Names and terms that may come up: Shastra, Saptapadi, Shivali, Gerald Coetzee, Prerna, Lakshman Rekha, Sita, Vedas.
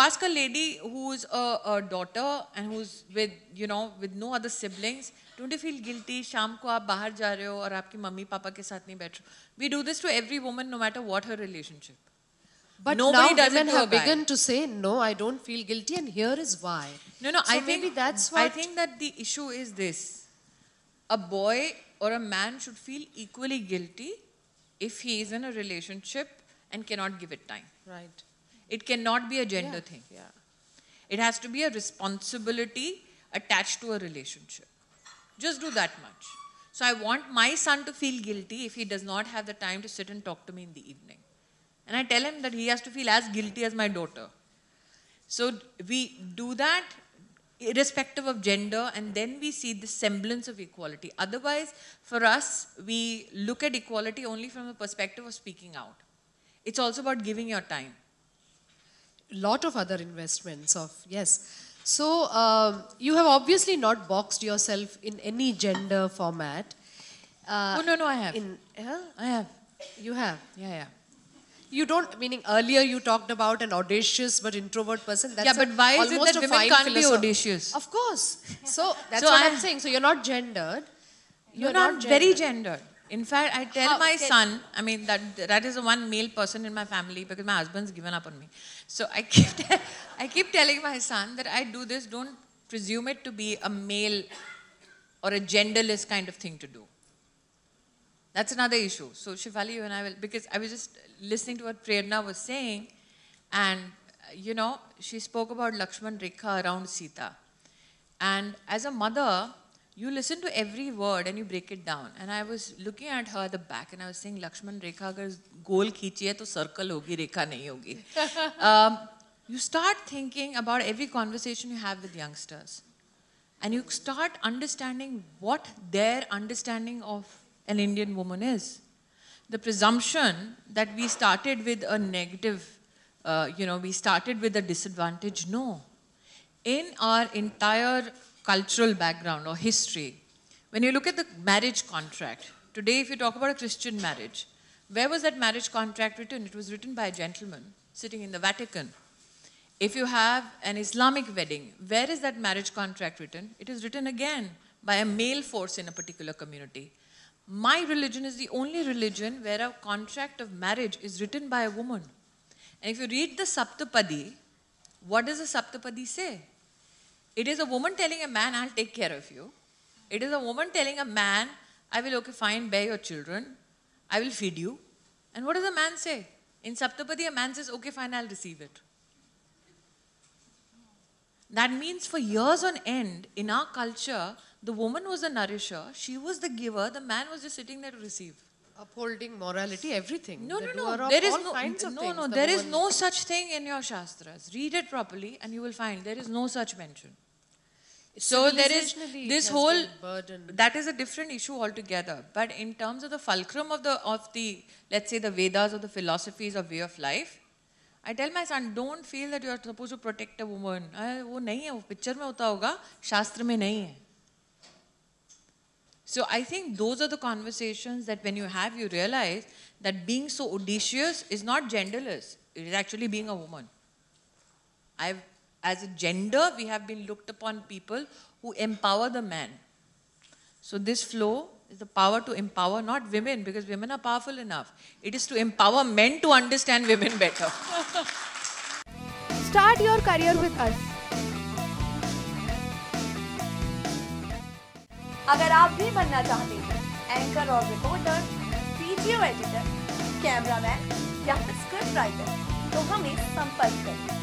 ask a lady who's a daughter and who's with, you know, with no other siblings, don't you feel guilty? Sham ko aap bahar ja rahe ho aur aapki mummy papa ke saath nahi baith rahe. We do this to every woman, no matter what her relationship. But nobody now women have begun to say, no, I don't feel guilty, and here is why. No, so I think maybe that's what I think that the issue is this: a boy or a man should feel equally guilty if he is in a relationship and cannot give it time. Right. It cannot be a gender thing. Yeah. It has to be a responsibility attached to a relationship. Just do that much. So I want my son to feel guilty if he does not have the time to sit and talk to me in the evening. And I tell him that he has to feel as guilty as my daughter. So we do that irrespective of gender, and then we see the semblance of equality. Otherwise, for us, we look at equality only from the perspective of speaking out. It's also about giving your time. Lot of other investments of, yes. So you have obviously not boxed yourself in any gender format. No, I have. I have. You have? Yeah. You don't, meaning earlier you talked about an audacious but introvert person. That's but why is it that women can't be audacious? Of course. So that's what I'm saying. So you're not gendered. You're not very gendered. In fact, I tell my son, I mean, that is the one male person in my family because my husband's given up on me. So I keep telling my son that I do this, don't presume it to be a male or a genderless kind of thing to do. That's another issue. So Shivali, you and I will, because I was just listening to what Prerna was saying, and you know, she spoke about Lakshman Rekha around Sita. And as a mother, you listen to every word and you break it down. And I was looking at her at the back and I was saying, Lakshman Rekha agar goal khichi hai to circle hogi, Rekha nahi hogi. You start thinking about every conversation you have with youngsters. And you start understanding what their understanding of an Indian woman is. The presumption that we started with a negative, we started with a disadvantage, no. In our entire cultural background or history, when you look at the marriage contract, today if you talk about a Christian marriage, where was that marriage contract written? It was written by a gentleman sitting in the Vatican. If you have an Islamic wedding, where is that marriage contract written? It is written again by a male force in a particular community. My religion is the only religion where a contract of marriage is written by a woman. And if you read the Saptapadi, what does the Saptapadi say? It is a woman telling a man, I'll take care of you. It is a woman telling a man, I will, okay, fine, bear your children. I will feed you. And what does a man say? In Saptapadi, a man says, okay, fine, I'll receive it. That means for years on end, in our culture, the woman was the nourisher, she was the giver, the man was just sitting there to receive. Upholding morality, everything. No. There is no such thing in your Shastras. Read it properly and you will find there is no such mention. So there is this whole burden. That is a different issue altogether. But in terms of the fulcrum of the let's say the Vedas or the philosophies of way of life, I tell my son, don't feel that you are supposed to protect a woman. Wo nahi hai, wo picture mein hota hoga, Shastra mein nahi hai. So I think those are the conversations that when you have, you realize that being so audacious is not genderless. It is actually being a woman. As a gender, we have been looked upon people who empower the man. So this flow is the power to empower, not women, because women are powerful enough. It is to empower men to understand women better. Start your career with us. अगर आप भी बनना चाहते हैं anchor और reporter, video editor, cameraman या script writer, तो हमें संपर्क करें।